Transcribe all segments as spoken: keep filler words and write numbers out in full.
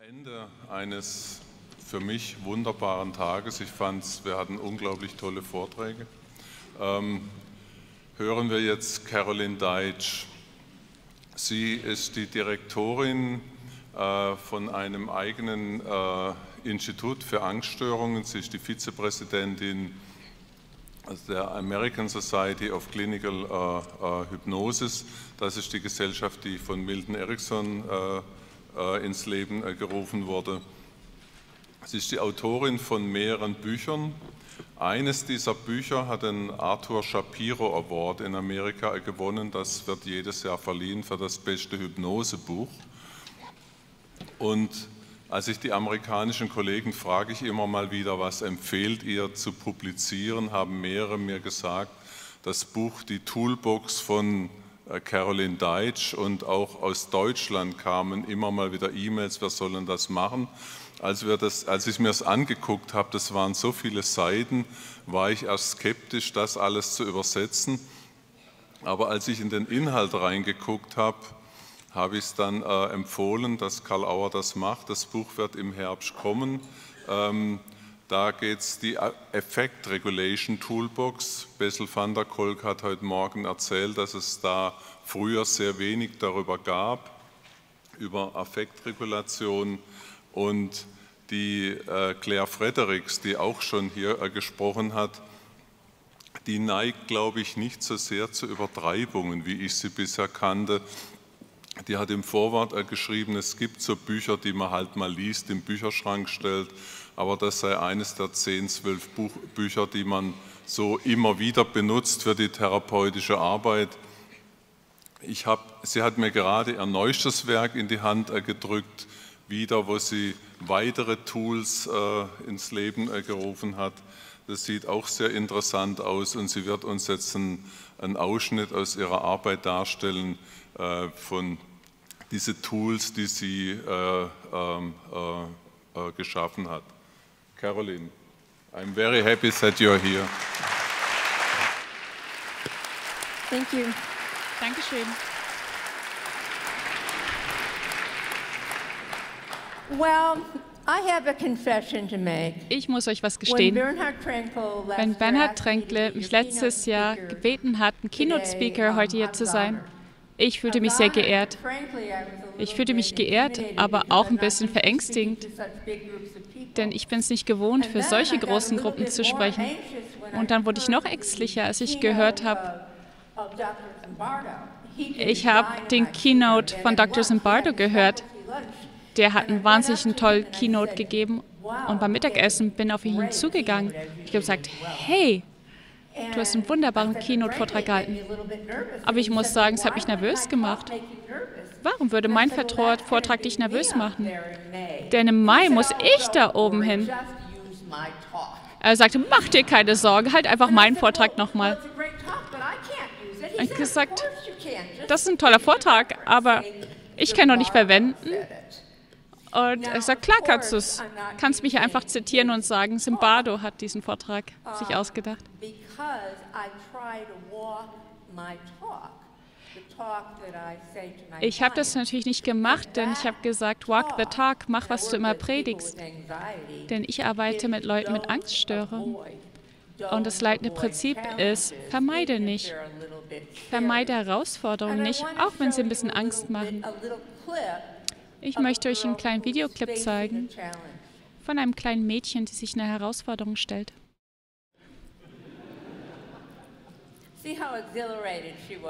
Am Ende eines für mich wunderbaren Tages, ich fand's, wir hatten unglaublich tolle Vorträge, ähm, hören wir jetzt Carolyn Daitch. Sie ist die Direktorin äh, von einem eigenen äh, Institut für Angststörungen. Sie ist die Vizepräsidentin der American Society of Clinical äh, äh, Hypnosis. Das ist die Gesellschaft, die von Milton Erickson äh, ins Leben gerufen wurde. Sie ist die Autorin von mehreren Büchern. Eines dieser Bücher hat den Arthur Shapiro Award in Amerika gewonnen. Das wird jedes Jahr verliehen für das beste Hypnosebuch. Und als ich die amerikanischen Kollegen frage, ich immer mal wieder, was empfehlt ihr zu publizieren, haben mehrere mir gesagt, das Buch, die Toolbox von Carolyn Daitch, und auch aus Deutschland kamen immer mal wieder E-Mails, wir sollen das machen. Als, wir das, als ich mir das angeguckt habe, das waren so viele Seiten, war ich erst skeptisch, das alles zu übersetzen. Aber als ich in den Inhalt reingeguckt habe, habe ich es dann äh, empfohlen, dass Carl-Auer das macht. Das Buch wird im Herbst kommen. Ähm, Da geht es die Effect Regulation Toolbox. Bessel van der Kolk hat heute Morgen erzählt, dass es da früher sehr wenig darüber gab, über Affektregulation. Und die äh, Claire Fredericks, die auch schon hier äh, gesprochen hat, die neigt, glaube ich, nicht so sehr zu Übertreibungen, wie ich sie bisher kannte. Die hat im Vorwort äh, geschrieben, es gibt so Bücher, die man halt mal liest, im Bücherschrank stellt, aber das sei eines der zehn, zwölf Buch, Bücher, die man so immer wieder benutzt für die therapeutische Arbeit. Ich hab, sie hat mir gerade ihr neuestes Werk in die Hand gedrückt, wieder, wo sie weitere Tools äh, ins Leben äh, gerufen hat. Das sieht auch sehr interessant aus, und sie wird uns jetzt einen, einen Ausschnitt aus ihrer Arbeit darstellen, äh, von diesen Tools, die sie äh, äh, äh, geschaffen hat. Carolyn, I'm very happy that you're here. Thank you. Dankeschön. Well, I have a confession to make. Ich muss euch was gestehen. Wenn Bernhard Tränkle mich letztes Jahr gebeten hat, ein Keynote-Speaker heute hier zu sein, ich fühlte mich sehr geehrt. Ich fühlte mich geehrt, aber auch ein bisschen verängstigt, denn ich bin es nicht gewohnt, für solche großen Gruppen zu sprechen. Und dann wurde ich noch ängstlicher, als ich gehört habe, ich habe den Keynote von Doktor Zimbardo gehört. Der hat einen wahnsinnig tollen Keynote gegeben, und beim Mittagessen bin ich auf ihn zugegangen. Ich habe gesagt, hey, du hast einen wunderbaren Keynote-Vortrag gehalten. Aber ich muss sagen, es hat mich nervös gemacht. Warum würde mein Vortrag dich nervös machen? Denn im Mai muss ich da oben hin. Er sagte, mach dir keine Sorge, halt einfach meinen Vortrag nochmal. Ich habe gesagt, das ist ein toller Vortrag, aber ich kann doch nicht verwenden. Und er sagt, klar kannst du es. Kannst mich einfach zitieren und sagen, Zimbardo hat diesen Vortrag sich ausgedacht. Ich habe das natürlich nicht gemacht, denn ich habe gesagt, walk the talk, mach, was du immer predigst. Denn ich arbeite mit Leuten mit Angststörungen. Und das leitende Prinzip ist, vermeide nicht. Vermeide Herausforderungen nicht, auch wenn sie ein bisschen Angst machen. Ich möchte euch einen kleinen Videoclip zeigen von einem kleinen Mädchen, die sich einer Herausforderung stellt.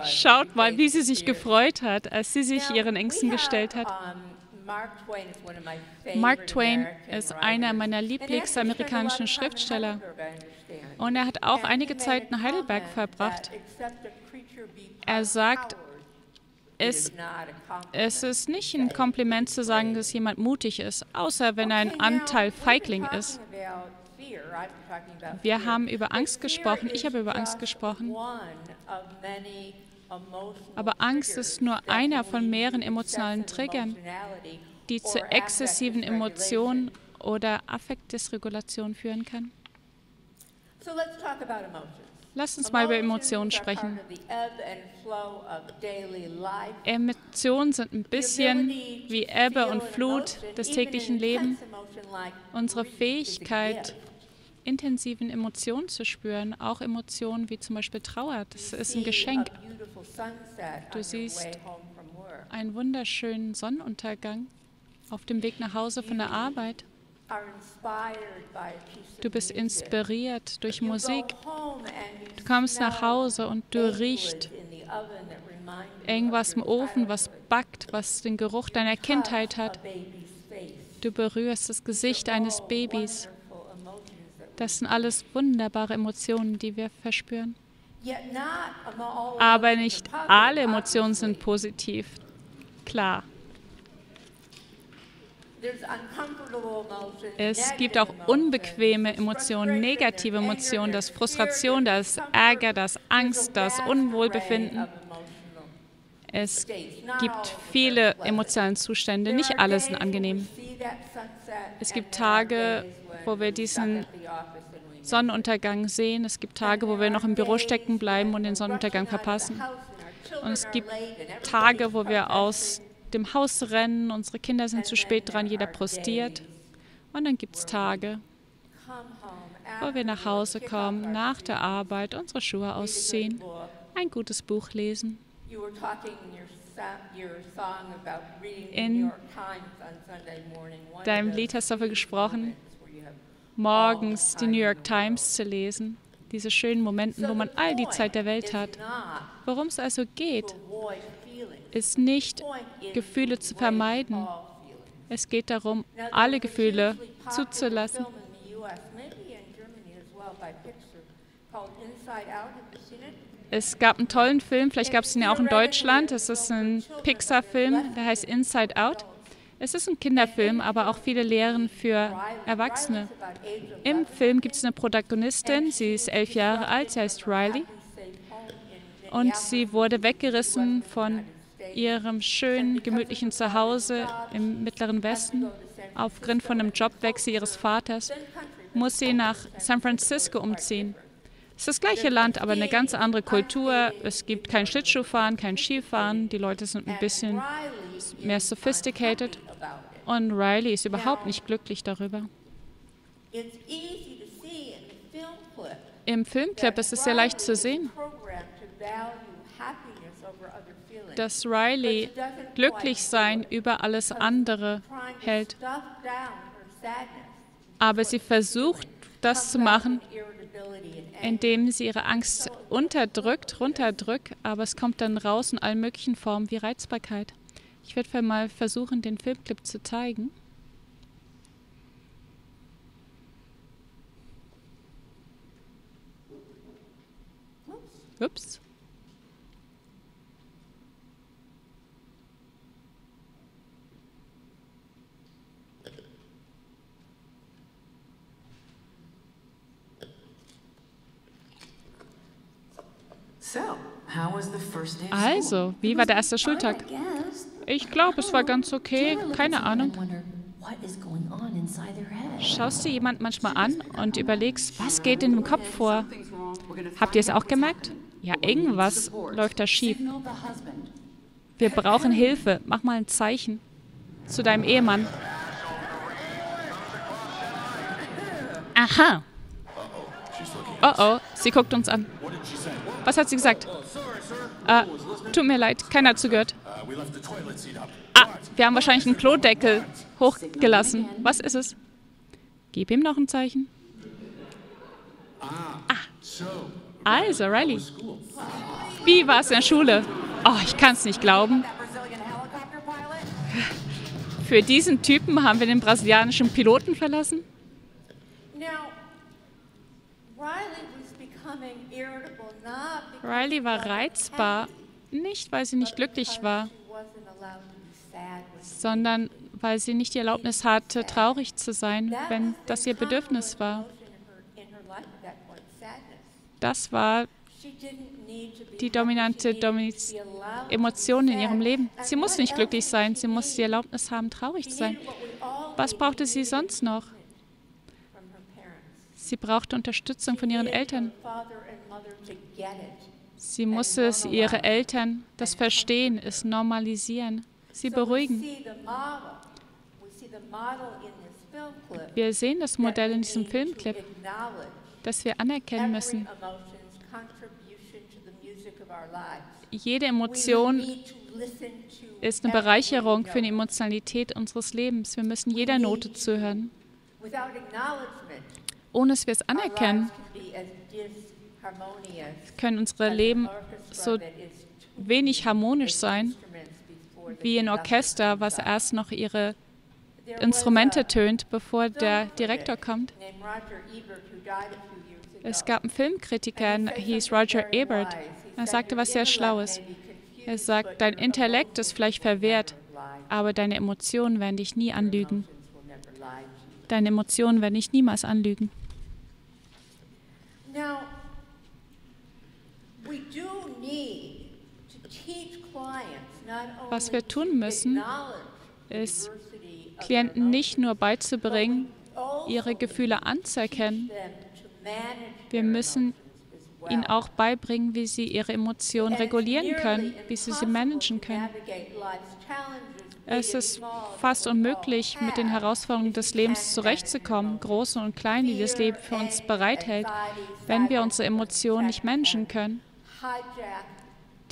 Schaut mal, wie sie sich gefreut hat, als sie sich ihren Ängsten gestellt hat. Mark Twain ist einer meiner lieblingsamerikanischen Schriftsteller, und er hat auch einige Zeit in Heidelberg verbracht. Er sagt, Es, es ist nicht ein Kompliment zu sagen, dass jemand mutig ist, außer wenn er ein Anteil Feigling ist. Wir haben über Angst gesprochen, ich habe über Angst gesprochen. Aber Angst ist nur einer von mehreren emotionalen Triggern, die zu exzessiven Emotionen oder Affektdysregulation führen kann. Lasst uns mal über Emotionen sprechen. Emotionen sind ein bisschen wie Ebbe und Flut des täglichen Lebens. Unsere Fähigkeit, intensiven Emotionen zu spüren, auch Emotionen wie zum Beispiel Trauer, das ist ein Geschenk. Du siehst einen wunderschönen Sonnenuntergang auf dem Weg nach Hause von der Arbeit. Du bist inspiriert durch Musik. Du kommst nach Hause und du riechst irgendwas im Ofen, was backt, was den Geruch deiner Kindheit hat. Du berührst das Gesicht eines Babys. Das sind alles wunderbare Emotionen, die wir verspüren. Aber nicht alle Emotionen sind positiv. Klar. Es gibt auch unbequeme Emotionen, negative Emotionen, das ist Frustration, das ist Ärger, das ist Angst, das ist Unwohlbefinden. Es gibt viele emotionale Zustände, nicht alle sind angenehm. Es gibt Tage, wo wir diesen Sonnenuntergang sehen, es gibt Tage, wo wir noch im Büro stecken bleiben und den Sonnenuntergang verpassen. Und es gibt Tage, wo wir aus dem Haus rennen, unsere Kinder sind zu spät dran, jeder prostiert. Und dann gibt es Tage, wo wir nach Hause kommen, nach der Arbeit, unsere Schuhe ausziehen, ein gutes Buch lesen. In deinem Lied hast du davon gesprochen, morgens die New York Times zu lesen, diese schönen Momente, wo man all die Zeit der Welt hat. Worum es also geht, ist nicht, Gefühle zu vermeiden. Es geht darum, alle Gefühle zuzulassen. Es gab einen tollen Film, vielleicht gab es ihn ja auch in Deutschland. Es ist ein Pixar-Film, der heißt Inside Out. Es ist ein Kinderfilm, aber auch viele Lehren für Erwachsene. Im Film gibt es eine Protagonistin, sie ist elf Jahre alt, sie heißt Riley. Und sie wurde weggerissen von ihrem schönen, gemütlichen Zuhause im Mittleren Westen. Aufgrund von einem Jobwechsel ihres Vaters muss sie nach San Francisco umziehen. Es ist das gleiche Land, aber eine ganz andere Kultur. Es gibt kein Schlittschuhfahren, kein Skifahren. Die Leute sind ein bisschen mehr sophisticated. Und Riley ist überhaupt nicht glücklich darüber. Im Filmclip ist es sehr leicht zu sehen, dass Riley glücklich sein über alles andere hält. Aber sie versucht, das zu machen, indem sie ihre Angst unterdrückt, runterdrückt, aber es kommt dann raus in allen möglichen Formen wie Reizbarkeit. Ich werde mal versuchen, den Filmclip zu zeigen. Ups. Also, wie war der erste Schultag? Ich glaube, es war ganz okay. Keine Ahnung. Schaust du jemanden manchmal an und überlegst, was geht in dem Kopf vor? Habt ihr es auch gemerkt? Ja, irgendwas läuft da schief. Wir brauchen Hilfe. Mach mal ein Zeichen zu deinem Ehemann. Aha. Oh oh, sie guckt uns an. Was hat sie gesagt? Ah, tut mir leid, keiner hat zugehört. Ah, wir haben wahrscheinlich einen Klodeckel hochgelassen. Was ist es? Gib ihm noch ein Zeichen. Ah, also Riley, wie war es in der Schule? Oh, ich kann es nicht glauben. Für diesen Typen haben wir den brasilianischen Piloten verlassen. Riley war reizbar, nicht weil sie nicht glücklich war, sondern weil sie nicht die Erlaubnis hatte, traurig zu sein, wenn das ihr Bedürfnis war. Das war die dominante Emotion in ihrem Leben. Sie musste nicht glücklich sein, sie musste die Erlaubnis haben, traurig zu sein. Was brauchte sie sonst noch? Sie brauchte Unterstützung von ihren Eltern. Sie musste es ihre Eltern, das Verstehen, es normalisieren, sie beruhigen. Wir sehen das Modell in diesem Filmclip, dass wir anerkennen müssen. Jede Emotion ist eine Bereicherung für die Emotionalität unseres Lebens. Wir müssen jeder Note zuhören. Ohne dass wir es anerkennen, können unsere Leben so wenig harmonisch sein wie ein Orchester, was erst noch ihre Instrumente tönt, bevor der Direktor kommt. Es gab einen Filmkritiker, er hieß Roger Ebert. Er sagte was sehr Schlaues. Er sagt, dein Intellekt ist vielleicht verwehrt, aber deine Emotionen werden dich nie anlügen. Deine Emotionen werden dich niemals anlügen. Was wir tun müssen, ist, Klienten nicht nur beizubringen, ihre Gefühle anzuerkennen. Wir müssen ihnen auch beibringen, wie sie ihre Emotionen regulieren können, wie sie sie managen können. Es ist fast unmöglich, mit den Herausforderungen des Lebens zurechtzukommen, großen und kleinen, die das Leben für uns bereithält, wenn wir unsere Emotionen nicht managen können.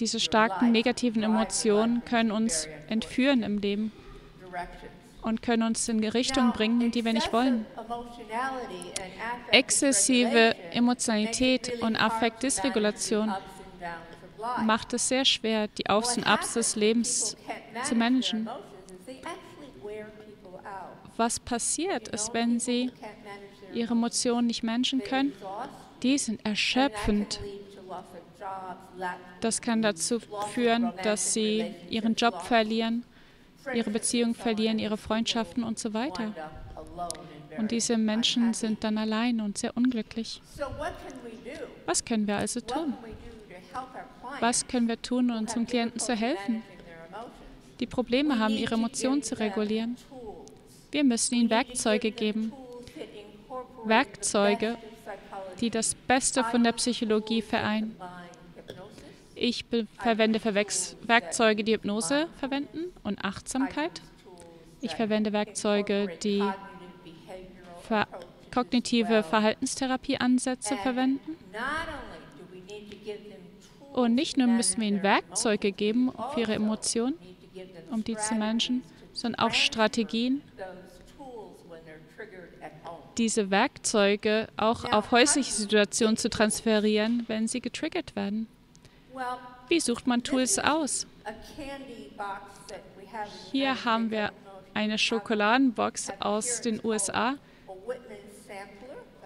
Diese starken negativen Emotionen können uns entführen im Leben und können uns in Richtungen bringen, die wir nicht wollen. Exzessive Emotionalität und Affektdysregulation macht es sehr schwer, die Aufs und Abs des Lebens zu managen. Was passiert ist, wenn sie ihre Emotionen nicht managen können? Die sind erschöpfend. Das kann dazu führen, dass sie ihren Job verlieren, ihre Beziehung verlieren, ihre Freundschaften und so weiter. Und diese Menschen sind dann allein und sehr unglücklich. Was können wir also tun? Was können wir tun, um unseren Klienten zu helfen, die Probleme haben, ihre Emotionen zu regulieren? Wir müssen ihnen Werkzeuge geben. Werkzeuge, die das Beste von der Psychologie vereinen. Ich verwende Werkzeuge, die Hypnose verwenden und Achtsamkeit. Ich verwende Werkzeuge, die ver- kognitive Verhaltenstherapieansätze verwenden. Und nicht nur müssen wir ihnen Werkzeuge geben für ihre Emotionen, um die zu managen, sondern auch Strategien, diese Werkzeuge auch auf häusliche Situationen zu transferieren, wenn sie getriggert werden. Wie sucht man Tools aus? Hier haben wir eine Schokoladenbox aus den U S A.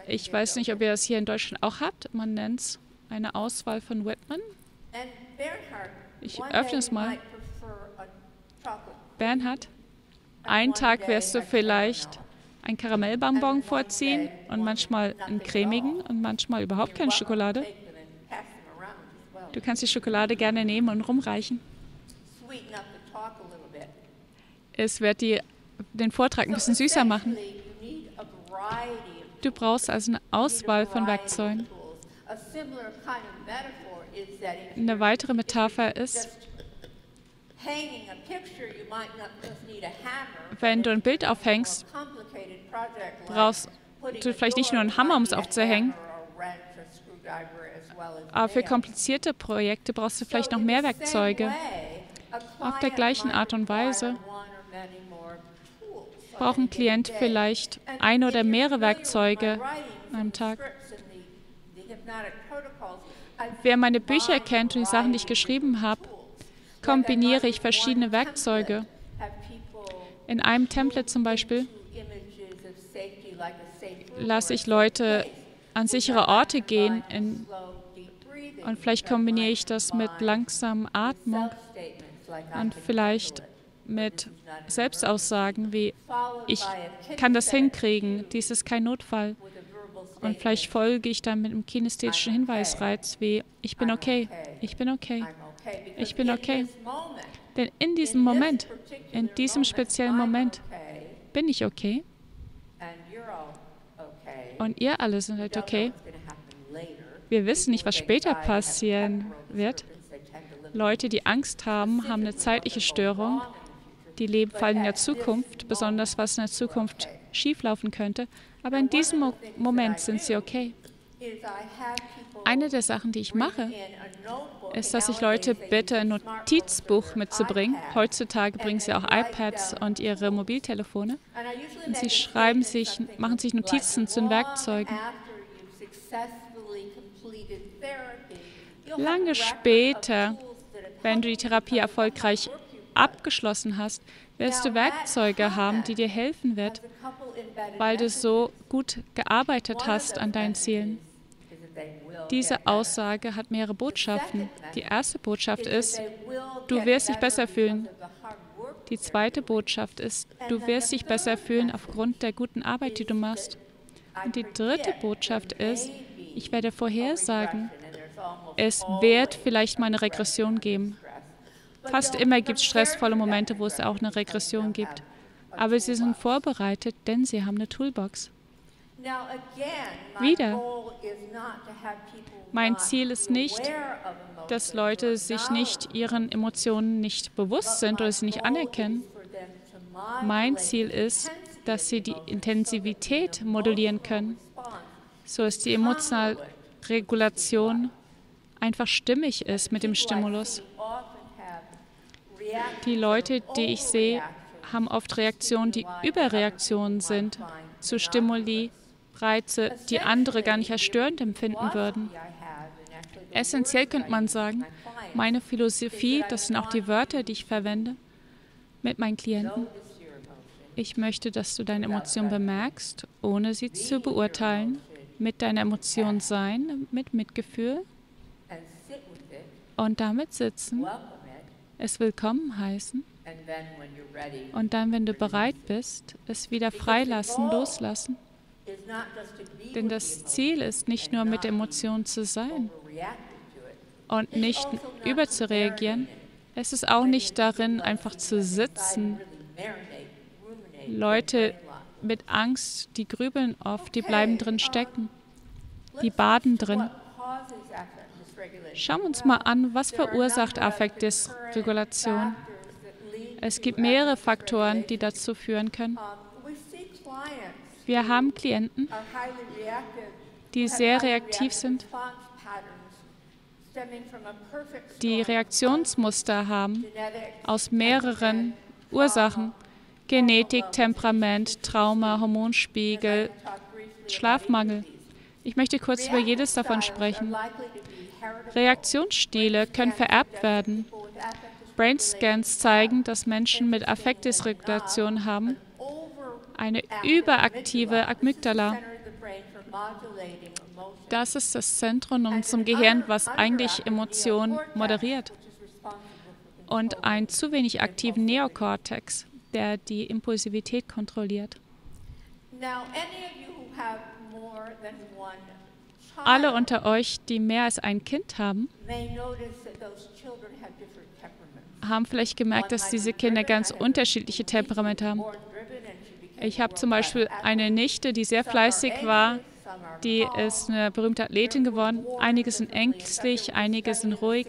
Ich weiß nicht, ob ihr das hier in Deutschland auch habt. Man nennt es eine Auswahl von Whitman. Ich öffne es mal. Bernhard, einen Tag wirst du vielleicht einen Karamellbonbon vorziehen und manchmal einen cremigen und manchmal überhaupt keine Schokolade. Du kannst die Schokolade gerne nehmen und rumreichen. Es wird die, den Vortrag ein bisschen süßer machen. Du brauchst also eine Auswahl von Werkzeugen. Eine weitere Metapher ist, wenn du ein Bild aufhängst, brauchst du vielleicht nicht nur einen Hammer, um es aufzuhängen, aber für komplizierte Projekte brauchst du vielleicht noch mehr Werkzeuge. Auf der gleichen Art und Weise braucht ein Klient vielleicht ein oder mehrere Werkzeuge an einem Tag. Wer meine Bücher kennt und die Sachen, die ich geschrieben habe, kombiniere ich verschiedene Werkzeuge. In einem Template zum Beispiel lasse ich Leute an sichere Orte gehen in, und vielleicht kombiniere ich das mit langsamer Atmung und vielleicht mit Selbstaussagen wie, ich kann das hinkriegen, dies ist kein Notfall. Und vielleicht folge ich dann mit einem kinästhetischen Hinweisreiz wie, ich bin okay, ich bin okay, ich bin okay. Denn in diesem Moment, in diesem speziellen Moment, bin ich okay von ihr alles. Und sagt, okay, wir wissen nicht, was später passieren wird. Leute, die Angst haben, haben eine zeitliche Störung. Die leben vor allem in der Zukunft, besonders was in der Zukunft schieflaufen könnte. Aber in diesem Mo- Moment sind sie okay. Eine der Sachen, die ich mache, ist, dass ich Leute bitte, ein Notizbuch mitzubringen. Heutzutage bringen sie auch iPads und ihre Mobiltelefone. Und sie schreiben sich, machen sich Notizen zu den Werkzeugen. Lange später, wenn du die Therapie erfolgreich abgeschlossen hast, wirst du Werkzeuge haben, die dir helfen wird, weil du so gut gearbeitet hast an deinen Zielen. Diese Aussage hat mehrere Botschaften. Die erste Botschaft ist, du wirst dich besser fühlen. Die zweite Botschaft ist, du wirst dich besser fühlen aufgrund der guten Arbeit, die du machst. Und die dritte Botschaft ist, ich werde vorhersagen, es wird vielleicht mal eine Regression geben. Fast immer gibt es stressvolle Momente, wo es auch eine Regression gibt. Aber sie sind vorbereitet, denn sie haben eine Toolbox. Wieder, mein Ziel ist nicht, dass Leute sich nicht ihren Emotionen nicht bewusst sind oder sie nicht anerkennen. Mein Ziel ist, dass sie die Intensivität modulieren können. So ist die emotionale Regulation einfach stimmig ist mit dem Stimulus. Die Leute, die ich sehe, haben oft Reaktionen, die Überreaktionen sind zu Stimuli, Reize, die andere gar nicht als störend empfinden würden. Essentiell könnte man sagen, meine Philosophie, das sind auch die Wörter, die ich verwende mit meinen Klienten. Ich möchte, dass du deine Emotionen bemerkst, ohne sie zu beurteilen, mit deiner Emotion sein, mit Mitgefühl und damit sitzen, es willkommen heißen und dann, wenn du bereit bist, es wieder freilassen, loslassen. Denn das Ziel ist nicht nur, mit Emotionen zu sein und nicht überzureagieren. Es ist auch nicht darin, einfach zu sitzen. Leute mit Angst, die grübeln oft, die bleiben drin stecken. Die baden drin. Schauen wir uns mal an, was verursacht Affektregulation? Es gibt mehrere Faktoren, die dazu führen können. Wir haben Klienten, die sehr reaktiv sind, die Reaktionsmuster haben aus mehreren Ursachen. Genetik, Temperament, Trauma, Hormonspiegel, Schlafmangel. Ich möchte kurz über jedes davon sprechen. Reaktionsstile können vererbt werden. Brainscans zeigen, dass Menschen mit Affektdysregulation haben eine überaktive Amygdala. Das ist das Zentrum in unserem Gehirn, was eigentlich Emotionen moderiert. Und einen zu wenig aktiven Neokortex, der die Impulsivität kontrolliert. Alle unter euch, die mehr als ein Kind haben, haben vielleicht gemerkt, dass diese Kinder ganz unterschiedliche Temperamente haben. Ich habe zum Beispiel eine Nichte, die sehr fleißig war, die ist eine berühmte Athletin geworden. Einige sind ängstlich, einige sind ruhig.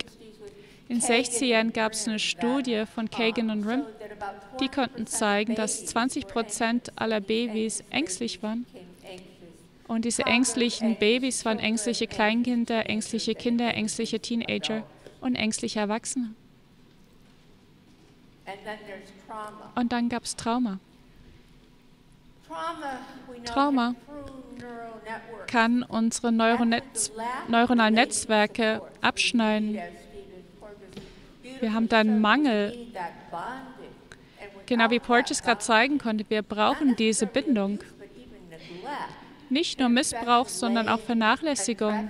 In den sechziger Jahren gab es eine Studie von Kagan und Rimm. Die konnten zeigen, dass zwanzig Prozent aller Babys ängstlich waren. Und diese ängstlichen Babys waren ängstliche Kleinkinder, ängstliche Kinder, ängstliche Teenager und ängstliche Erwachsene. Und dann gab es Trauma. Trauma kann unsere Neuronetz- neuronalen Netzwerke abschneiden. Wir haben da einen Mangel. Genau wie Porges gerade zeigen konnte, wir brauchen diese Bindung. Nicht nur Missbrauch, sondern auch Vernachlässigung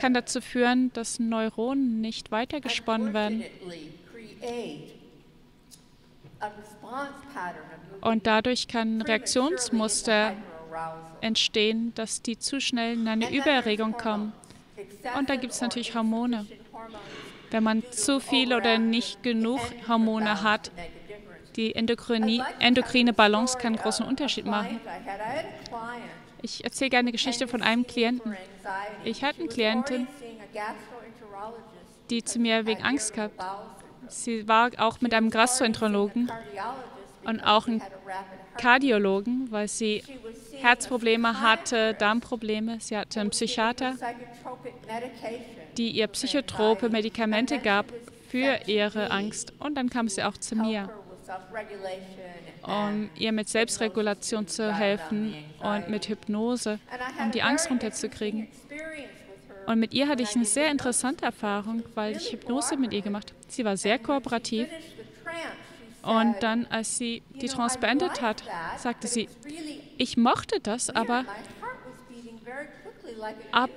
kann dazu führen, dass Neuronen nicht weitergesponnen werden. Und dadurch kann ein Reaktionsmuster entstehen, dass die zu schnell in eine Übererregung kommen. Und da gibt es natürlich Hormone. Wenn man zu viel oder nicht genug Hormone hat, die endokrine Balance kann einen großen Unterschied machen. Ich erzähle gerne eine Geschichte von einem Klienten. Ich hatte einen Klienten, die zu mir wegen Angst gehabt. Sie war auch mit einem Gastroenterologen und auch einem Kardiologen, weil sie Herzprobleme hatte, Darmprobleme. Sie hatte einen Psychiater, die ihr psychotrope Medikamente gab für ihre Angst. Und dann kam sie auch zu mir, um ihr mit Selbstregulation zu helfen und mit Hypnose, um die Angst runterzukriegen. Und mit ihr hatte ich eine sehr interessante Erfahrung, weil ich Hypnose mit ihr gemacht habe. Sie war sehr kooperativ. Und dann, als sie die Trance beendet hat, sagte sie, ich mochte das, aber ab,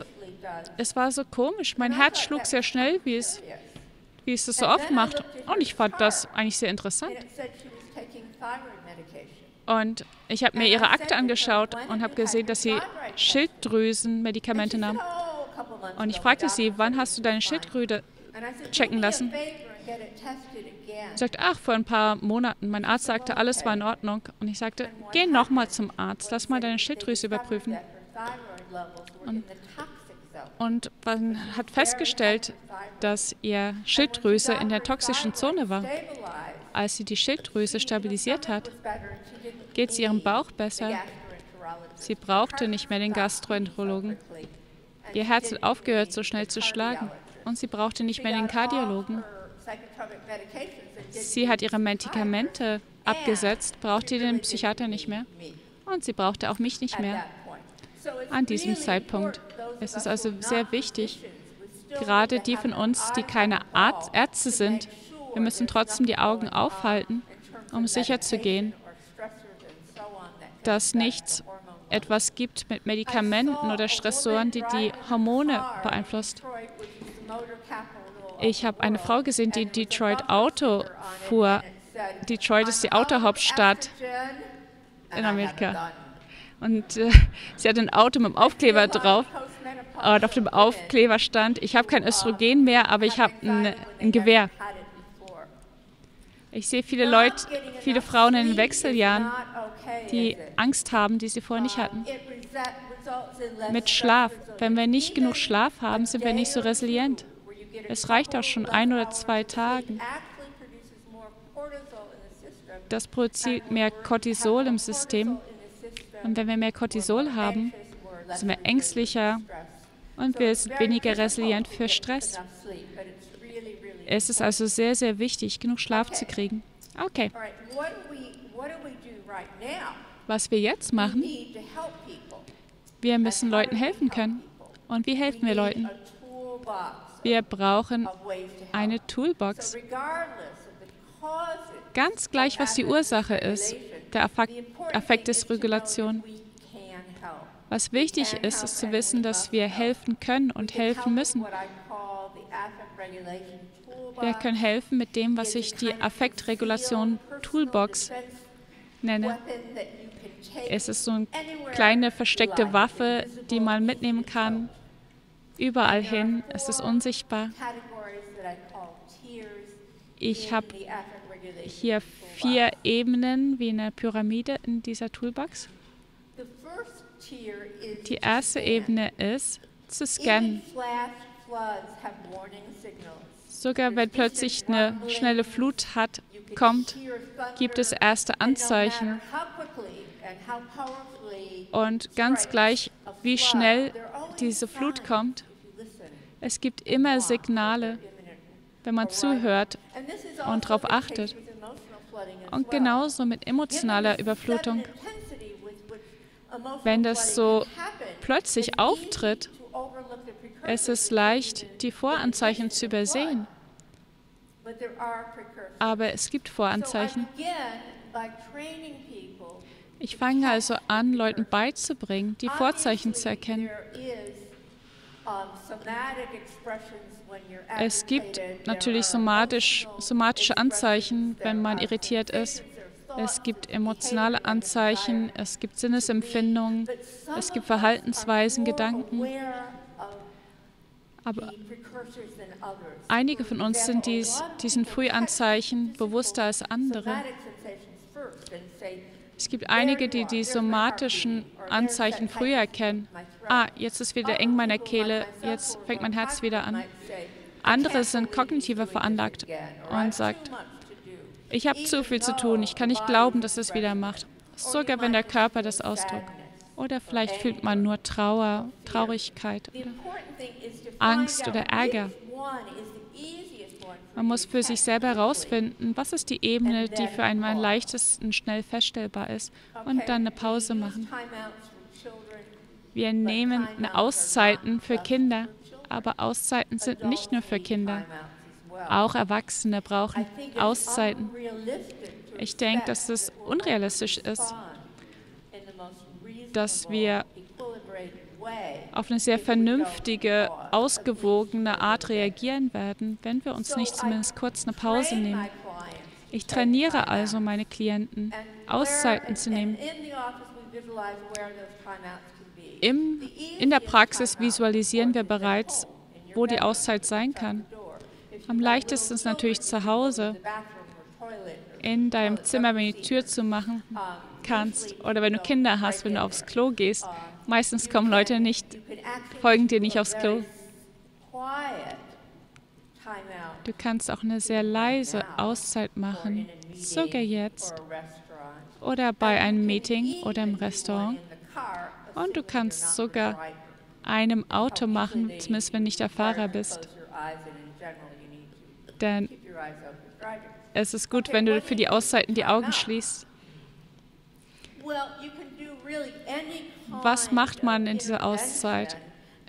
es war so komisch. Mein Herz schlug sehr schnell, wie es, wie es das so oft macht. Und ich fand das eigentlich sehr interessant. Und ich habe mir ihre Akte angeschaut und habe gesehen, dass sie Schilddrüsenmedikamente nahm. Und ich fragte sie, wann hast du deine Schilddrüse checken lassen? Sie sagte, ach, vor ein paar Monaten. Mein Arzt sagte, alles war in Ordnung. Und ich sagte, geh nochmal zum Arzt, lass mal deine Schilddrüse überprüfen. Und, und man hat festgestellt, dass ihr Schilddrüse in der toxischen Zone war. Als sie die Schilddrüse stabilisiert hat, geht es ihrem Bauch besser. Sie brauchte nicht mehr den Gastroenterologen. Ihr Herz hat aufgehört, so schnell zu schlagen. Und sie brauchte nicht mehr den Kardiologen. Sie hat ihre Medikamente abgesetzt, brauchte den Psychiater nicht mehr. Und sie brauchte auch mich nicht mehr an diesem Zeitpunkt. Es ist also sehr wichtig, gerade die von uns, die keine Arzt, Ärzte sind, wir müssen trotzdem die Augen aufhalten, um sicherzugehen, dass nichts etwas gibt mit Medikamenten oder Stressoren, die die Hormone beeinflusst. Ich habe eine Frau gesehen, die in Detroit Auto fuhr. Detroit ist die Autohauptstadt in Amerika. Und äh, sie hat ein Auto mit einem Aufkleber drauf. Und auf dem Aufkleber stand, ich habe kein Östrogen mehr, aber ich habe ein, ein Gewehr. Ich sehe viele Leute, viele Frauen in den Wechseljahren, die Angst haben, die sie vorher nicht hatten. Mit Schlaf. Wenn wir nicht genug Schlaf haben, sind wir nicht so resilient. Es reicht auch schon ein oder zwei Tagen. Das produziert mehr Cortisol im System. Und wenn wir mehr Cortisol haben, sind wir ängstlicher und wir sind weniger resilient für Stress. Es ist also sehr, sehr wichtig, genug Schlaf zu kriegen. Okay. Was wir jetzt machen, wir müssen Leuten helfen können. Und wie helfen wir Leuten? Wir brauchen eine Toolbox. Ganz gleich, was die Ursache ist, der Affektregulation. Was wichtig ist, ist zu wissen, dass wir helfen können und helfen müssen. Wir können helfen mit dem, was ich die Affektregulation Toolbox nenne. Es ist so eine kleine versteckte Waffe, die man mitnehmen kann. Überall hin, es ist unsichtbar. Ich habe hier vier Ebenen wie eine Pyramide in dieser Toolbox. Die erste Ebene ist, zu scannen. Sogar wenn plötzlich eine schnelle Flut hat, kommt, gibt es erste Anzeichen. Und ganz gleich, wie schnell diese Flut kommt, es gibt immer Signale, wenn man zuhört und darauf achtet. Und genauso mit emotionaler Überflutung. Wenn das so plötzlich auftritt, es ist leicht, die Voranzeichen zu übersehen. Aber es gibt Voranzeichen. Ich fange also an, Leuten beizubringen, die Vorzeichen zu erkennen. Es gibt natürlich somatisch, somatische Anzeichen, wenn man irritiert ist. Es gibt emotionale Anzeichen, es gibt Sinnesempfindungen, es gibt Verhaltensweisen, Gedanken. Aber einige von uns sind dies, diesen Frühanzeichen bewusster als andere. Es gibt einige, die die somatischen Anzeichen früher erkennen. Ah, jetzt ist wieder eng meiner Kehle, jetzt fängt mein Herz wieder an. Andere sind kognitiver veranlagt und sagt, ich habe zu viel zu tun, ich kann nicht glauben, dass es wieder macht. Sogar wenn der Körper das ausdrückt. Oder vielleicht fühlt man nur Trauer, Traurigkeit, oder Angst oder Ärger. Man muss für sich selber herausfinden, was ist die Ebene, die für einen am leichtesten schnell feststellbar ist, und dann eine Pause machen. Wir nehmen Auszeiten für Kinder, aber Auszeiten sind nicht nur für Kinder. Auch Erwachsene brauchen Auszeiten. Ich denke, dass es unrealistisch ist, dass wir auf eine sehr vernünftige, ausgewogene Art reagieren werden, wenn wir uns nicht zumindest kurz eine Pause nehmen. Ich trainiere also meine Klienten, Auszeiten zu nehmen. Im, in der Praxis visualisieren wir bereits, wo die Auszeit sein kann. Am leichtesten ist natürlich zu Hause, in deinem Zimmer, wenn du die Tür zumachen kannst, oder wenn du Kinder hast, wenn du aufs Klo gehst. Meistens kommen Leute nicht, folgen dir nicht aufs Klo. Du kannst auch eine sehr leise Auszeit machen, sogar jetzt, oder bei einem Meeting oder im Restaurant. Und du kannst sogar einem Auto machen, zumindest wenn du nicht der Fahrer bist. Denn es ist gut, wenn du für die Auszeiten die Augen schließt. Was macht man in dieser Auszeit?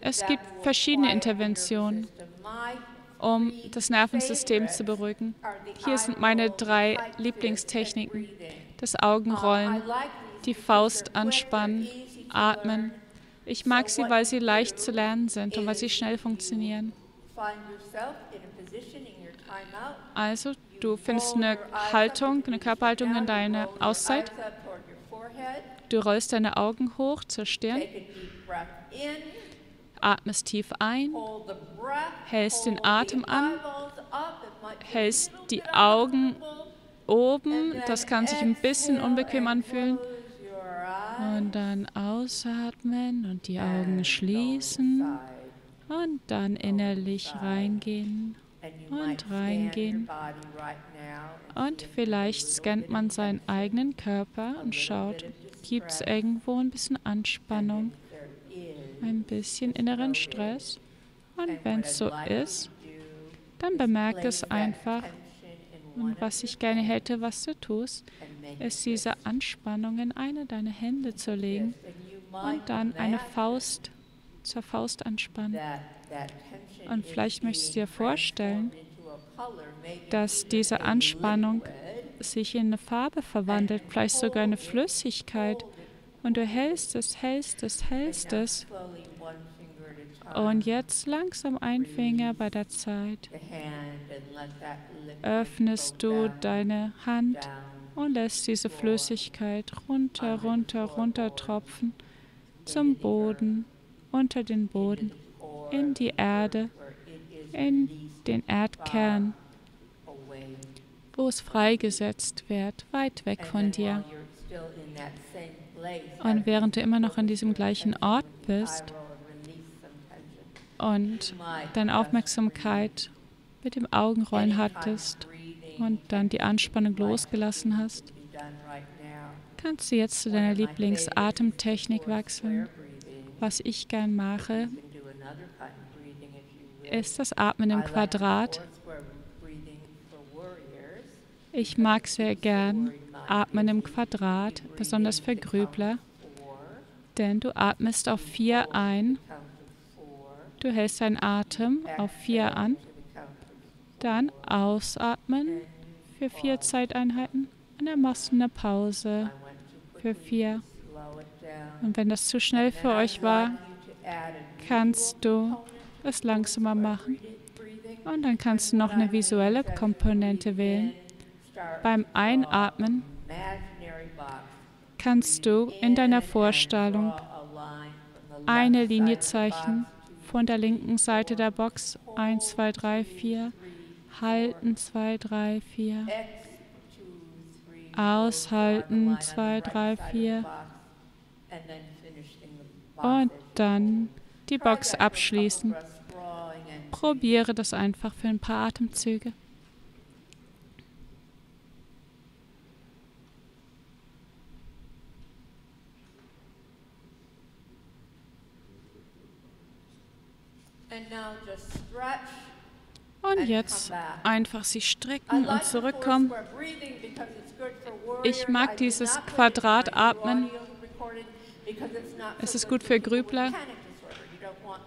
Es gibt verschiedene Interventionen, um das Nervensystem zu beruhigen. Hier sind meine drei Lieblingstechniken. Das Augenrollen, die Faust anspannen, atmen. Ich mag sie, weil sie leicht zu lernen sind und weil sie schnell funktionieren. Also, du findest eine Haltung, eine Körperhaltung in deiner Auszeit. Du rollst deine Augen hoch zur Stirn, atmest tief ein, hältst den Atem an, hältst die Augen oben, das kann sich ein bisschen unbequem anfühlen, und dann ausatmen und die Augen schließen und dann innerlich reingehen und reingehen. Und vielleicht scannt man seinen eigenen Körper und schaut, gibt es irgendwo ein bisschen Anspannung, ein bisschen inneren Stress. Und wenn es so ist, dann bemerk es einfach. Und was ich gerne hätte, was du tust, ist, diese Anspannung in eine deiner Hände zu legen und dann eine Faust zur Faust anspannen. Und vielleicht möchtest du dir vorstellen, dass diese Anspannung sich in eine Farbe verwandelt, vielleicht sogar eine Flüssigkeit. Und du hältst es, hältst es, hältst es. Und jetzt langsam ein Finger bei der Zeit. Öffnest du deine Hand und lässt diese Flüssigkeit runter, runter, runter tropfen zum Boden, unter den Boden, in die Erde, in den Erdkern, wo es freigesetzt wird, weit weg von dir. Und während du immer noch an diesem gleichen Ort bist und deine Aufmerksamkeit mit dem Augenrollen hattest und dann die Anspannung losgelassen hast, kannst du jetzt zu deiner Lieblingsatemtechnik wechseln. Was ich gern mache, ist das Atmen im Quadrat. Ich mag sehr gern Atmen im Quadrat, besonders für Grübler, denn du atmest auf vier ein, du hältst deinen Atem auf vier an, dann ausatmen für vier Zeiteinheiten und dann machst du eine Pause für vier. Und wenn das zu schnell für euch war, kannst du es langsamer machen. Und dann kannst du noch eine visuelle Komponente wählen. Beim Einatmen kannst du in deiner Vorstellung eine Linie zeichnen von der linken Seite der Box, eins, zwei, drei, vier, halten, zwei, drei, vier, aushalten, zwei, drei, vier und dann die Box abschließen. Probiere das einfach für ein paar Atemzüge. Und jetzt einfach sich strecken und zurückkommen. Ich mag dieses Quadratatmen. Es ist gut für Grübler.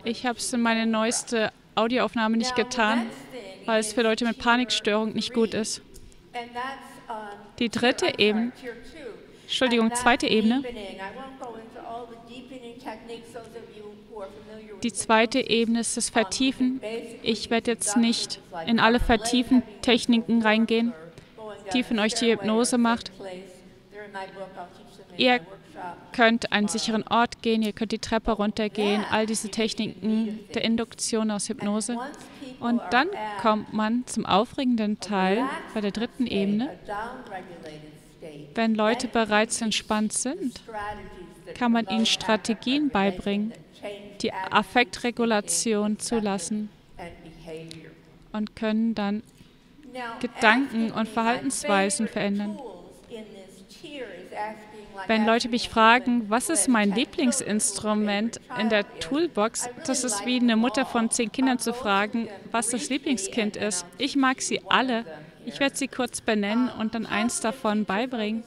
Ich habe es in meine neueste Audioaufnahme nicht getan, weil es für Leute mit Panikstörung nicht gut ist. Die dritte Ebene, Entschuldigung, zweite Ebene. Die zweite Ebene ist das Vertiefen. Ich werde jetzt nicht in alle Vertiefen-Techniken reingehen, die von euch die Hypnose macht. Ihr könnt einen sicheren Ort gehen, ihr könnt die Treppe runtergehen, all diese Techniken der Induktion aus Hypnose. Und dann kommt man zum aufregenden Teil bei der dritten Ebene. Wenn Leute bereits entspannt sind, kann man ihnen Strategien beibringen, die Affektregulation zulassen und können dann Gedanken und Verhaltensweisen verändern. Wenn Leute mich fragen, was ist mein Lieblingsinstrument in der Toolbox, das ist wie eine Mutter von zehn Kindern zu fragen, was das Lieblingskind ist. Ich mag sie alle. Ich werde sie kurz benennen und dann eins davon beibringen.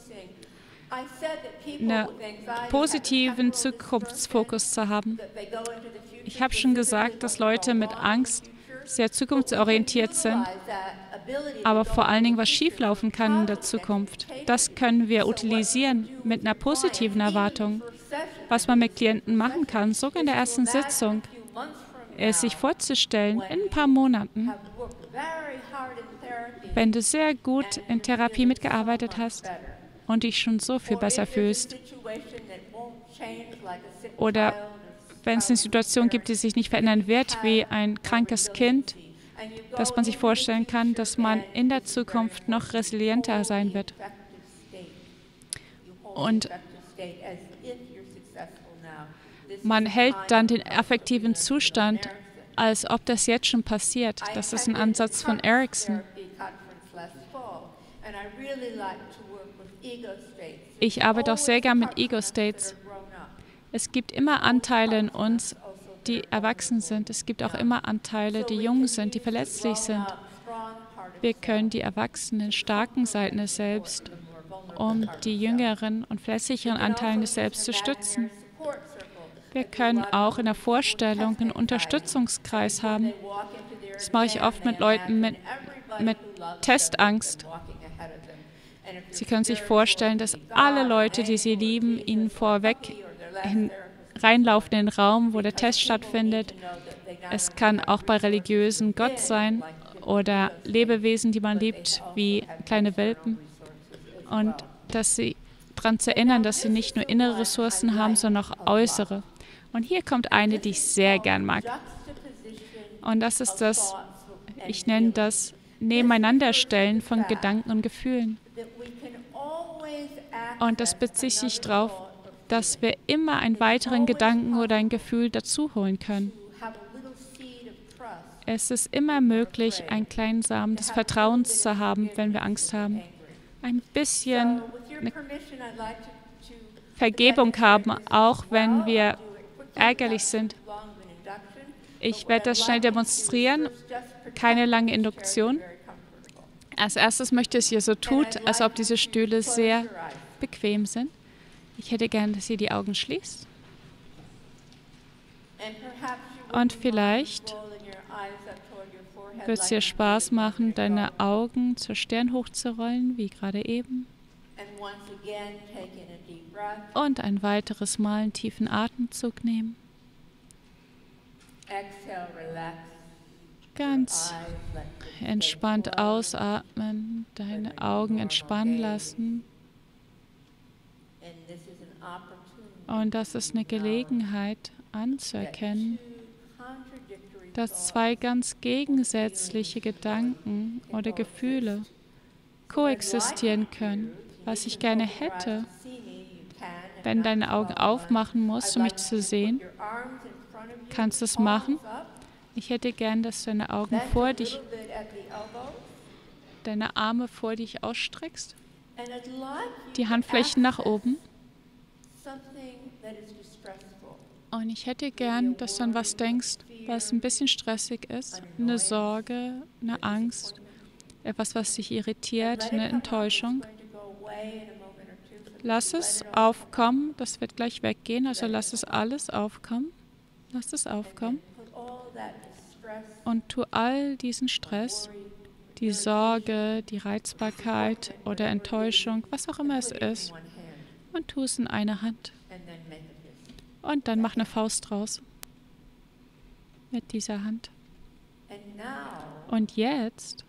Einen positiven Zukunftsfokus zu haben. Ich habe schon gesagt, dass Leute mit Angst sehr zukunftsorientiert sind, aber vor allen Dingen, was schieflaufen kann in der Zukunft, das können wir utilisieren mit einer positiven Erwartung. Was man mit Klienten machen kann, sogar in der ersten Sitzung, ist sich vorzustellen, in ein paar Monaten, wenn du sehr gut in Therapie mitgearbeitet hast, und dich schon so viel besser fühlst. Oder wenn es eine Situation gibt, die sich nicht verändern wird, wie ein krankes Kind, dass man sich vorstellen kann, dass man in der Zukunft noch resilienter sein wird. Und man hält dann den affektiven Zustand, als ob das jetzt schon passiert. Das ist ein Ansatz von Erikson. Ich arbeite auch sehr gern mit Ego-States. Es gibt immer Anteile in uns, die erwachsen sind. Es gibt auch immer Anteile, die jung sind, die verletzlich sind. Wir können die erwachsenen, starken Seiten des Selbst, um die jüngeren und verletzlicheren Anteile des Selbst zu stützen. Wir können auch in der Vorstellung einen Unterstützungskreis haben. Das mache ich oft mit Leuten mit, mit Testangst. Sie können sich vorstellen, dass alle Leute, die sie lieben, ihnen vorweg hin, reinlaufen in den Raum, wo der Test stattfindet. Es kann auch bei religiösen Gott sein oder Lebewesen, die man liebt, wie kleine Welpen. Und dass sie daran zu erinnern, dass sie nicht nur innere Ressourcen haben, sondern auch äußere. Und hier kommt eine, die ich sehr gern mag. Und das ist das, ich nenne das Nebeneinanderstellen von Gedanken und Gefühlen. Und das bezieht sich darauf, dass wir immer einen weiteren Gedanken oder ein Gefühl dazu holen können. Es ist immer möglich, einen kleinen Samen des Vertrauens zu haben, wenn wir Angst haben. Ein bisschen Vergebung haben, auch wenn wir ärgerlich sind. Ich werde das schnell demonstrieren. Keine lange Induktion. Als erstes möchte ich es hier so tun, als ob diese Stühle sehr bequem sind. Ich hätte gern, dass ihr die Augen schließt. Und vielleicht wird es dir Spaß machen, deine Augen zur Stirn hochzurollen, wie gerade eben. Und ein weiteres Mal einen tiefen Atemzug nehmen. Ganz entspannt ausatmen, deine Augen entspannen lassen. Und das ist eine Gelegenheit anzuerkennen, dass zwei ganz gegensätzliche Gedanken oder Gefühle koexistieren können. was ich gerne hätte. Wenn du deine Augen aufmachen musst, um mich zu sehen, kannst du es machen. Ich hätte gern, dass du deine Augen vor dich, deine Arme vor dich ausstreckst, die Handflächen nach oben. Und ich hätte gern, dass du an was denkst, was ein bisschen stressig ist, eine Sorge, eine Angst, etwas, was dich irritiert, eine Enttäuschung. Lass es aufkommen, das wird gleich weggehen, also lass es alles aufkommen, lass es aufkommen und tu all diesen Stress, die Sorge, die Reizbarkeit oder Enttäuschung, was auch immer es ist, und tu es in eine Hand. Und dann mach eine Faust draus mit dieser Hand. Und jetzt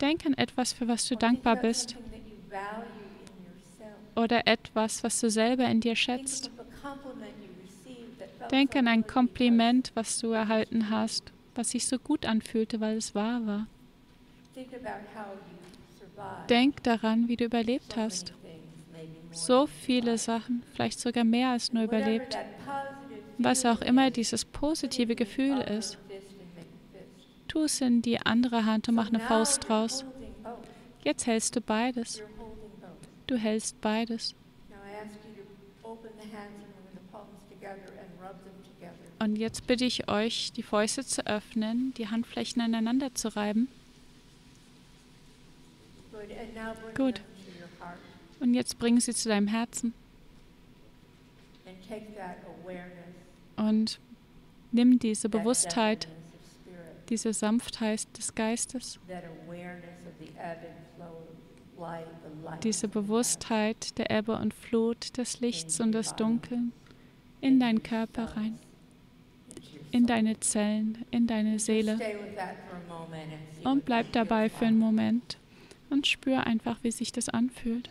denk an etwas, für was du dankbar bist. Oder etwas, was du selber in dir schätzt. Denk an ein Kompliment, was du erhalten hast, was sich so gut anfühlte, weil es wahr war. Denk daran, wie du überlebt hast. So viele Sachen, vielleicht sogar mehr als nur überlebt. Was auch immer dieses positive Gefühl ist. Tu es in die andere Hand und mach eine Faust draus. Jetzt hältst du beides. Du hältst beides. Und jetzt bitte ich euch, die Fäuste zu öffnen, die Handflächen aneinander zu reiben. Gut. Und jetzt bring sie zu deinem Herzen. Und nimm diese Bewusstheit, diese Sanftheit des Geistes, diese Bewusstheit der Ebbe und Flut, des Lichts und des Dunkeln in deinen Körper rein, in deine Zellen, in deine Seele. Und bleib dabei für einen Moment und spür einfach, wie sich das anfühlt.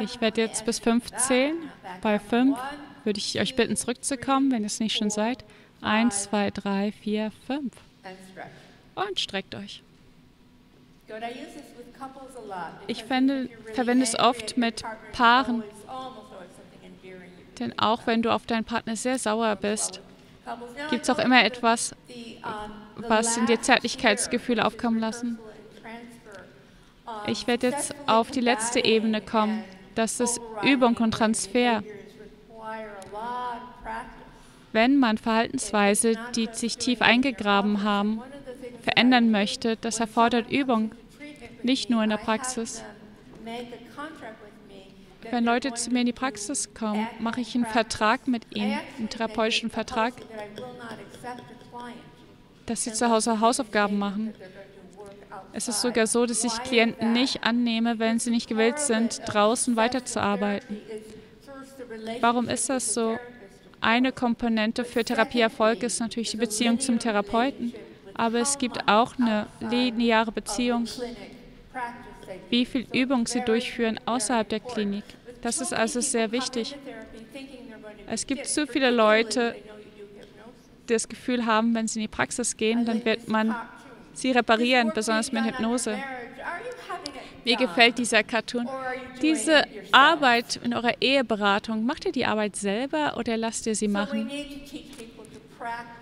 Ich werde jetzt bis fünf zählen. Bei fünf würde ich euch bitten, zurückzukommen, wenn ihr es nicht schon seid. Eins, zwei, drei, vier, fünf. Und streckt euch. Ich fände, verwende es oft mit Paaren. Denn auch wenn du auf deinen Partner sehr sauer bist, gibt es auch immer etwas, was in dir Zärtlichkeitsgefühle aufkommen lassen. Ich werde jetzt auf die letzte Ebene kommen. Das ist Übung und Transfer. Wenn man Verhaltensweisen, die sich tief eingegraben haben, verändern möchte, das erfordert Übung, nicht nur in der Praxis. Wenn Leute zu mir in die Praxis kommen, mache ich einen Vertrag mit ihnen, einen therapeutischen Vertrag, dass sie zu Hause Hausaufgaben machen. Es ist sogar so, dass ich Klienten nicht annehme, wenn sie nicht gewillt sind, draußen weiterzuarbeiten. Warum ist das so? Eine Komponente für Therapieerfolg ist natürlich die Beziehung zum Therapeuten, aber es gibt auch eine lineare Beziehung, wie viel Übung sie durchführen außerhalb der Klinik. Das ist also sehr wichtig. Es gibt zu viele Leute, die das Gefühl haben, wenn sie in die Praxis gehen, dann wird man sie reparieren, besonders mit Hypnose. Mir gefällt dieser Cartoon. Diese Arbeit in eurer Eheberatung, macht ihr die Arbeit selber oder lasst ihr sie machen?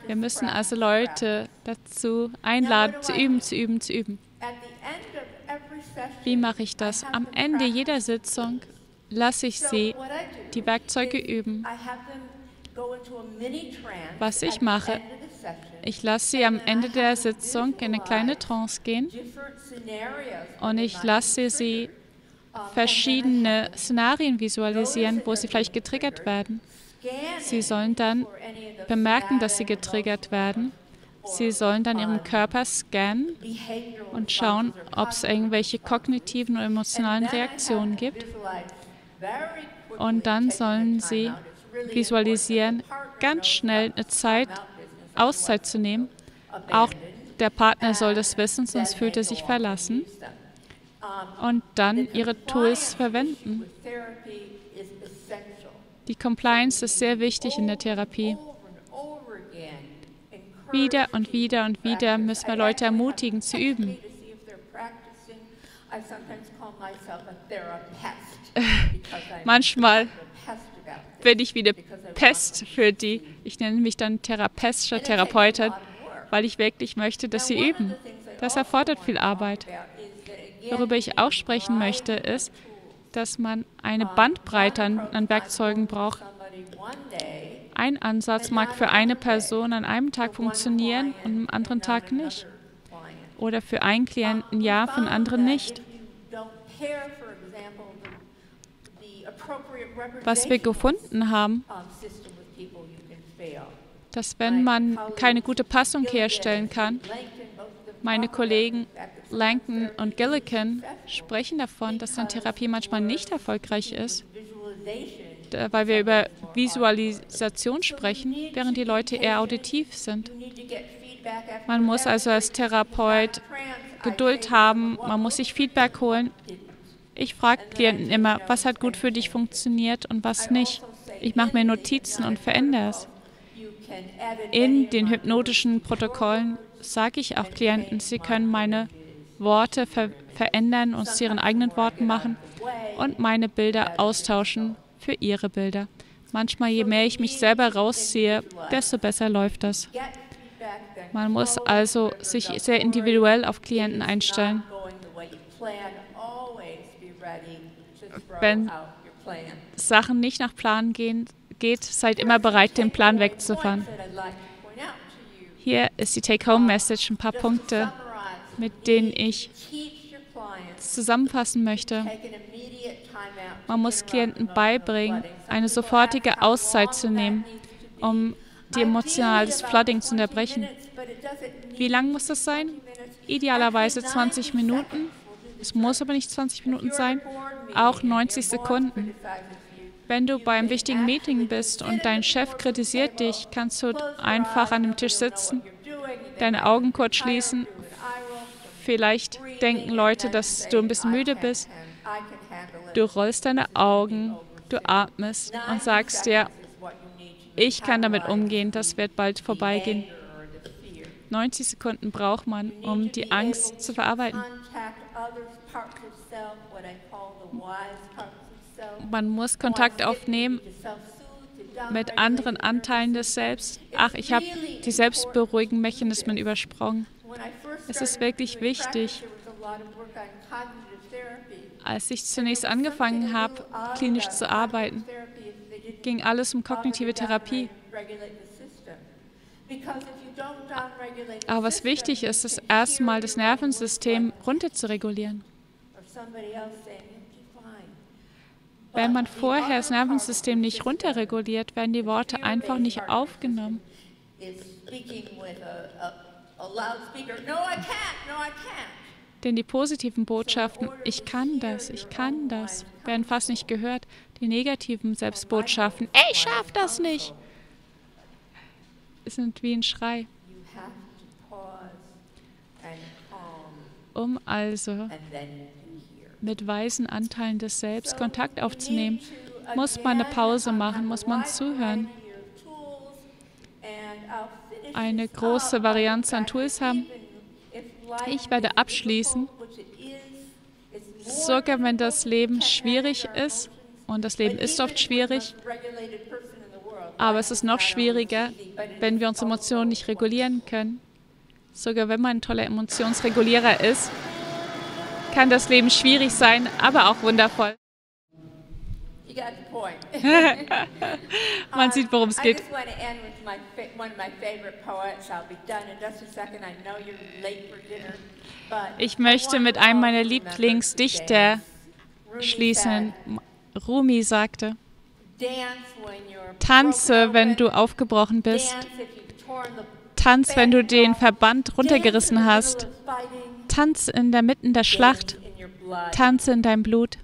Wir müssen also Leute dazu einladen, zu üben, zu üben, zu üben. Wie mache ich das? Am Ende jeder Sitzung lasse ich sie die Werkzeuge üben. Was ich mache, ich lasse sie am Ende der Sitzung in eine kleine Trance gehen und ich lasse sie verschiedene Szenarien visualisieren, wo sie vielleicht getriggert werden. Sie sollen dann bemerken, dass sie getriggert werden. Sie sollen dann ihren Körper scannen und schauen, ob es irgendwelche kognitiven oder emotionalen Reaktionen gibt. Und dann sollen sie visualisieren, ganz schnell eine Zeit Auszeit zu nehmen Auch der Partner soll das wissen, sonst fühlt er sich verlassen. Und dann ihre Tools verwenden. Die Compliance ist sehr wichtig in der Therapie. Wieder und wieder und wieder müssen wir Leute ermutigen, zu üben. Manchmal bin ich wie eine Pest für die, ich nenne mich dann therapeutische Therapeutin, weil ich wirklich möchte, dass sie üben. Das erfordert viel Arbeit. Worüber ich auch sprechen möchte, ist, dass man eine Bandbreite an, an Werkzeugen braucht. Ein Ansatz mag für eine Person an einem Tag funktionieren und am anderen Tag nicht. Oder für einen Klienten ja, für einen anderen nicht. Was wir gefunden haben, dass wenn man keine gute Passung herstellen kann, meine Kollegen Lankton und Gilligan sprechen davon, dass eine Therapie manchmal nicht erfolgreich ist, weil wir über Visualisation sprechen, während die Leute eher auditiv sind. Man muss also als Therapeut Geduld haben, man muss sich Feedback holen. Ich frage Klienten immer, was hat gut für dich funktioniert und was nicht. Ich mache mir Notizen und verändere es. In den hypnotischen Protokollen sage ich auch Klienten, sie können meine Worte ver verändern und zu ihren eigenen Worten machen und meine Bilder austauschen für ihre Bilder. Manchmal, je mehr ich mich selber rausziehe, desto besser läuft das. Man muss also sich sehr individuell auf Klienten einstellen. Wenn Sachen nicht nach Plan gehen, geht, seid immer bereit, den Plan wegzufahren. Hier ist die Take-Home-Message, ein paar Punkte, mit denen ich zusammenfassen möchte. Man muss Klienten beibringen, eine sofortige Auszeit zu nehmen, um die emotionales Flooding zu unterbrechen. Wie lang muss das sein? Idealerweise zwanzig Minuten. Es muss aber nicht zwanzig Minuten sein, auch neunzig Sekunden. Wenn du bei einem wichtigen Meeting bist und dein Chef kritisiert dich, kannst du einfach an dem Tisch sitzen, deine Augen kurz schließen. Vielleicht denken Leute, dass du ein bisschen müde bist. Du rollst deine Augen, du atmest und sagst dir, ich kann damit umgehen, das wird bald vorbeigehen. neunzig Sekunden braucht man, um die Angst zu verarbeiten. Man muss Kontakt aufnehmen mit anderen Anteilen des Selbst. Ach, ich habe die selbstberuhigenden Mechanismen übersprungen. Es ist wirklich wichtig. Als ich zunächst angefangen habe, klinisch zu arbeiten, ging alles um kognitive Therapie. Aber was wichtig ist, ist erstmal das Nervensystem runter zu regulieren. Wenn man vorher das Nervensystem nicht runterreguliert, werden die Worte einfach nicht aufgenommen. Denn die positiven Botschaften, ich kann das, ich kann das, werden fast nicht gehört. Die negativen Selbstbotschaften, ich schaff das nicht, sind wie ein Schrei. Um also mit weisen Anteilen des Selbst Kontakt aufzunehmen, muss man eine Pause machen, muss man zuhören. Eine große Varianz an Tools haben. Ich werde abschließen, sogar wenn das Leben schwierig ist, und das Leben ist oft schwierig, aber es ist noch schwieriger, wenn wir unsere Emotionen nicht regulieren können. Sogar wenn man ein toller Emotionsregulierer ist, kann das Leben schwierig sein, aber auch wundervoll. Man sieht, worum es geht. Ich möchte mit einem meiner Lieblingsdichter schließen. Rumi sagte, tanze, wenn du aufgebrochen bist. Tanz, wenn du den Verband runtergerissen hast. Tanz in der Mitte der Schlacht. Tanze in deinem Blut.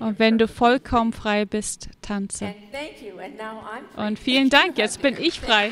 Und wenn du vollkommen frei bist, tanze. Und vielen Dank, jetzt bin ich frei.